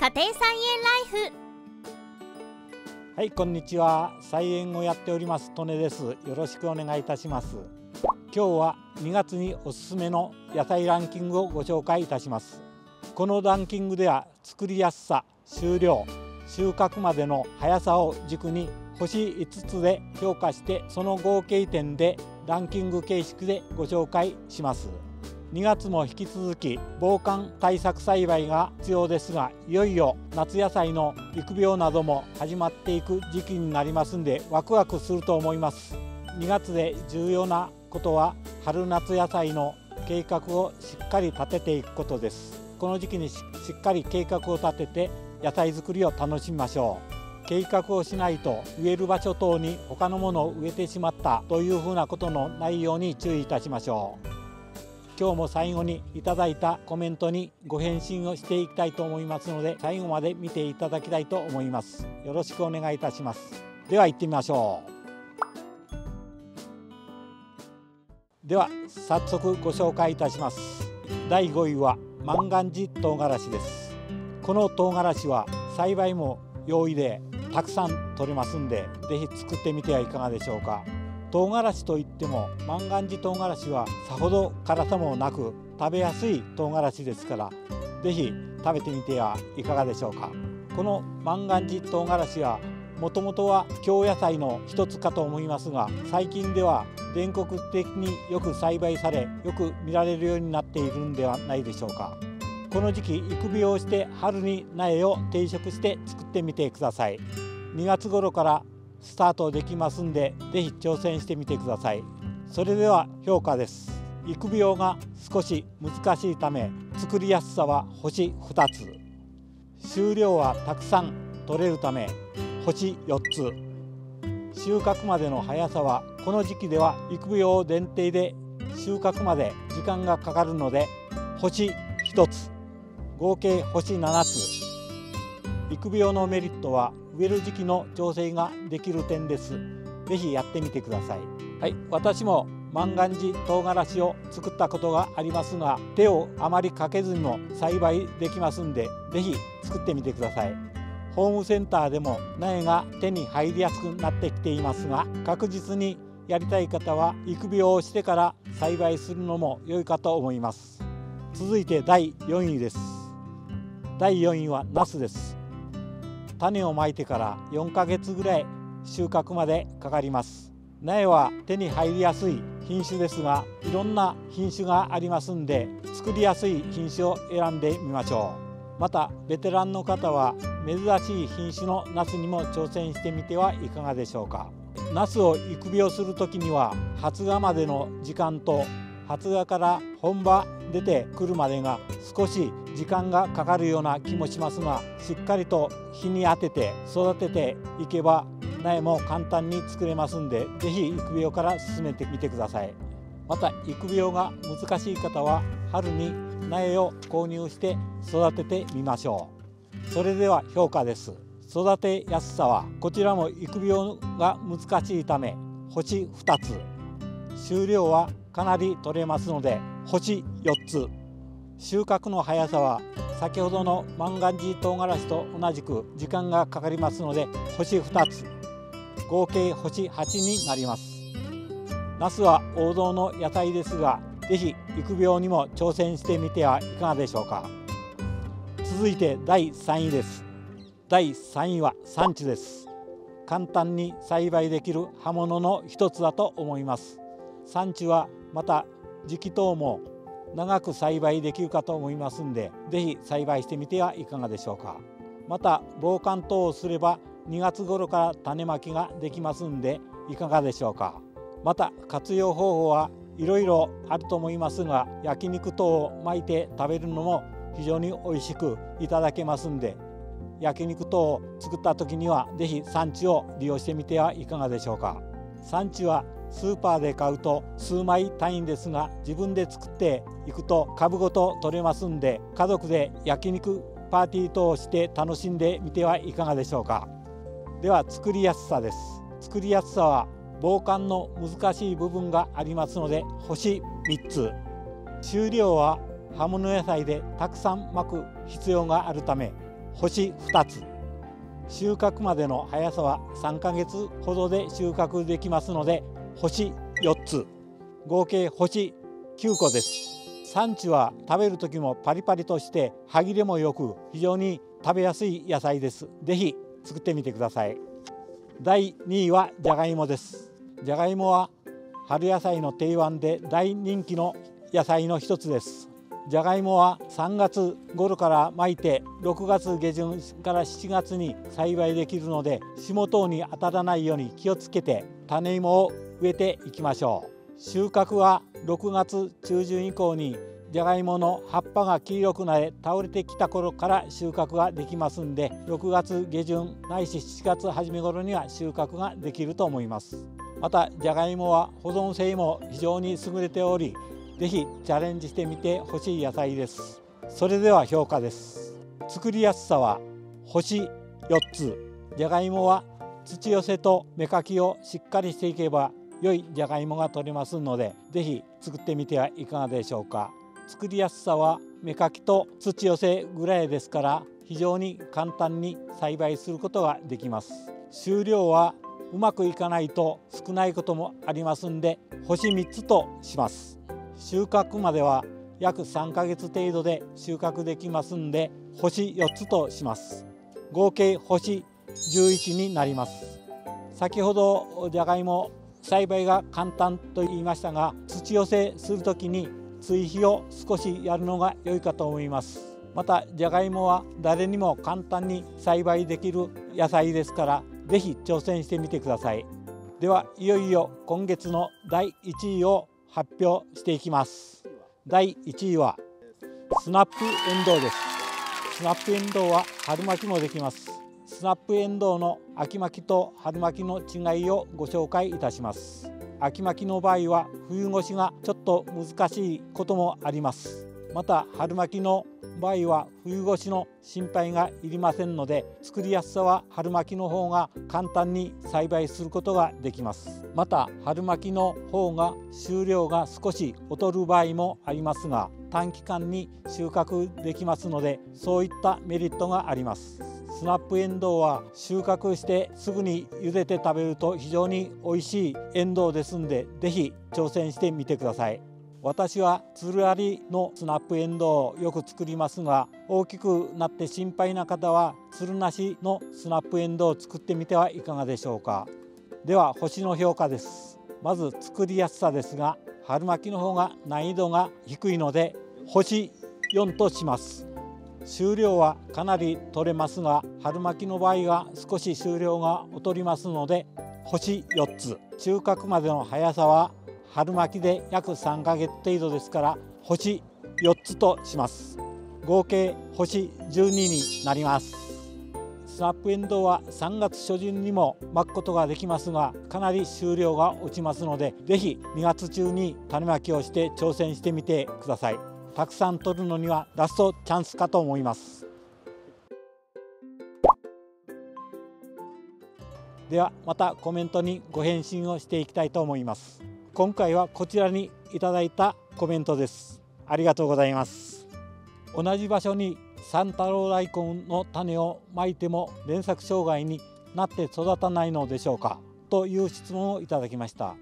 家庭菜園ライフ。はい、こんにちは。菜園をやっております利根です。よろしくお願いいたします。今日は2月におすすめの野菜ランキングをご紹介いたします。このランキングでは作りやすさ、収量、収穫までの速さを軸に星5つで評価して、その合計点でランキング形式でご紹介します。2月も引き続き防寒対策栽培が必要ですが、いよいよ夏野菜の育苗なども始まっていく時期になりますんで、ワクワクすると思います。2月で重要なことは春夏野菜の計画をしっかり立てていくことです。この時期にしっかり計画を立てて野菜作りを楽しみましょう。計画をしないと植える場所等に他のものを植えてしまったというふうなことのないように注意いたしましょう。今日も最後にいただいたコメントにご返信をしていきたいと思いますので、最後まで見ていただきたいと思います。よろしくお願いいたします。では行ってみましょう。では早速ご紹介いたします。第5位は万願寺唐辛子です。この唐辛子は栽培も容易でたくさん取れますんで、ぜひ作ってみてはいかがでしょうか。唐辛子といっても万願寺唐辛子はさほど辛さもなく食べやすい唐辛子ですから、ぜひ食べてみてはいかがでしょうか。この万願寺唐辛子はもともとは京野菜の一つかと思いますが、最近では全国的によく栽培され、よく見られるようになっているんではないでしょうか。この時期育苗をして春に苗を定植して作ってみてください。2月頃からスタートできますんで、ぜひ挑戦してみてください。それでは評価です。育苗が少し難しいため、作りやすさは星2つ、収量はたくさん取れるため星4つ、収穫までの速さはこの時期では育苗前提で収穫まで時間がかかるので星1つ、合計星7つ。育苗のメリットは植える時期の調整ができる点です。ぜひやってみてください。はい、私も万願寺唐辛子を作ったことがありますが、手をあまりかけずにも栽培できますんで、ぜひ作ってみてください。ホームセンターでも苗が手に入りやすくなってきていますが、確実にやりたい方は育苗をしてから栽培するのも良いかと思います。続いて第4位です。第4位はナスです。種をまいてから4ヶ月ぐらい収穫までかかります。苗は手に入りやすい品種ですが、いろんな品種がありますんで、作りやすい品種を選んでみましょう。またベテランの方は珍しい品種のナスにも挑戦してみてはいかがでしょうか。ナスを育苗する時には発芽までの時間と発芽から本葉出てくるまでが少し時間がかかるような気もしますが、しっかりと日に当てて育てていけば苗も簡単に作れますんで、是非育苗から進めてみてください。また育苗が難しい方は春に苗を購入して育ててみましょう。それでは評価です。育てやすさはこちらも育苗が難しいため星2つ、収量はかなり取れますので星4つ、収穫の速さは先ほどの万願寺唐辛子と同じく時間がかかりますので星2つ、合計星8になります。ナスは王道の野菜ですが、是非育苗にも挑戦してみてはいかがでしょうか。続いて第3位です。第3位はサンチュです。簡単に栽培できる葉物の一つだと思います。サンチュはまた時期等も長く栽培できるかと思いますんで、ぜひ栽培してみてはいかがでしょうか。また防寒等をすれば2月頃から種まきができますんで、いかがでしょうか。また活用方法はいろいろあると思いますが、焼肉等を巻いて食べるのも非常に美味しくいただけますんで、焼肉等を作った時にはぜひサンチュを利用してみてはいかがでしょうか。サンチュはスーパーで買うと数枚単位ですが、自分で作っていくと株ごと取れますんで、家族で焼肉パーティー等をして楽しんでみてはいかがでしょうか。では作りやすさです。作りやすさは防寒の難しい部分がありますので星3つ、収量は葉物野菜でたくさん巻く必要があるため星2つ。収穫までの早さは3ヶ月ほどで収穫できますので、星4つ、合計星9個です。産地は食べる時もパリパリとして歯切れもよく、非常に食べやすい野菜です。ぜひ作ってみてください。第2位はじゃがいもです。じゃがいもは春野菜の定番で大人気の野菜の一つです。じゃがいもは3月頃からまいて6月下旬から7月に栽培できるので、霜等に当たらないように気をつけて種芋を植えていきましょう。収穫は6月中旬以降にじゃがいもの葉っぱが黄色くなり倒れてきた頃から収穫ができますんで、6月下旬ないし7月初め頃には収穫ができると思います。またじゃがいもは保存性も非常に優れており、ぜひチャレンジしてみてほしい野菜です。それでは評価です。作りやすさは星4つ。じゃがいもは土寄せと芽かきをしっかりしていけば良いじゃがいもが取れますので、ぜひ作ってみてはいかがでしょうか。作りやすさは芽かきと土寄せぐらいですから、非常に簡単に栽培することができます。収量はうまくいかないと少ないこともありますんで、星3つとします。収穫までは約3ヶ月程度で収穫できますんで、星4つとします。合計星11になります。先ほどじゃがいも栽培が簡単と言いましたが、土寄せする時に追肥を少しやるのが良いかと思います。またじゃがいもは誰にも簡単に栽培できる野菜ですから、是非挑戦してみてください。ではいよいよ今月の第1位を発表していきます。第1位はスナップエンドウです。スナップエンドウは春巻きもできます。スナップエンドウの秋巻きと春巻きの違いをご紹介いたします。秋巻きの場合は冬越しがちょっと難しいこともあります。また春巻きの場合は冬越しの心配がいりませんので、作りやすさは春巻きの方が簡単に栽培することができます。また春巻きの方が収量が少し劣る場合もありますが、短期間に収穫できますので、そういったメリットがあります。スナップエンドウは収穫してすぐに茹でて食べると非常に美味しいエンドウですので、ぜひ挑戦してみてください。私はつるありのスナップエンドウをよく作りますが、大きくなって心配な方はつるなしのスナップエンドウを作ってみてはいかがでしょうか。では星の評価です。まず作りやすさですが、春巻きの方が難易度が低いので星4とします。収量はかなり取れますが、春巻きの場合は少し収量が劣りますので星4つ。収穫までの早さは春巻きで約3ヶ月程度ですから星4つとします。合計星12になります。スナップエンドウは3月初旬にも巻くことができますが、かなり収量が落ちますので、ぜひ2月中に種まきをして挑戦してみてください。たくさん取るのにはラストチャンスかと思います。ではまたコメントにご返信をしていきたいと思います。今回はこちらにいただいたコメントです。ありがとうございます。同じ場所にサンタロウ大根の種をまいても連作障害になって育たないのでしょうか、という質問をいただきました。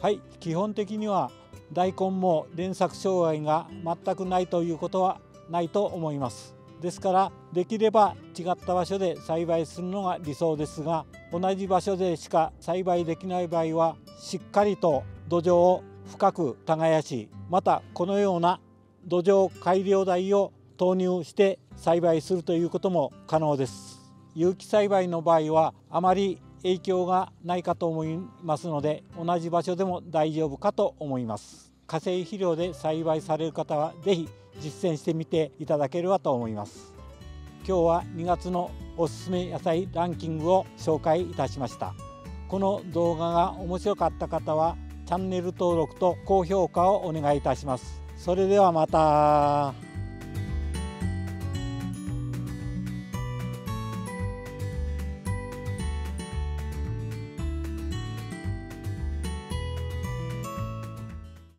はい、基本的には大根も連作障害が全くないということはないと思います。ですからできれば違った場所で栽培するのが理想ですが、同じ場所でしか栽培できない場合はしっかりと土壌を深く耕し、またこのような土壌改良台を投入して栽培するということも可能です。有機栽培の場合はあまり影響がないかと思いますので、同じ場所でも大丈夫かと思います。化成肥料で栽培される方は是非実践してみていただければと思います。今日は2月のおすすめ野菜ランキングを紹介いたしました。この動画が面白かった方はチャンネル登録と高評価をお願いいたします。それではまた。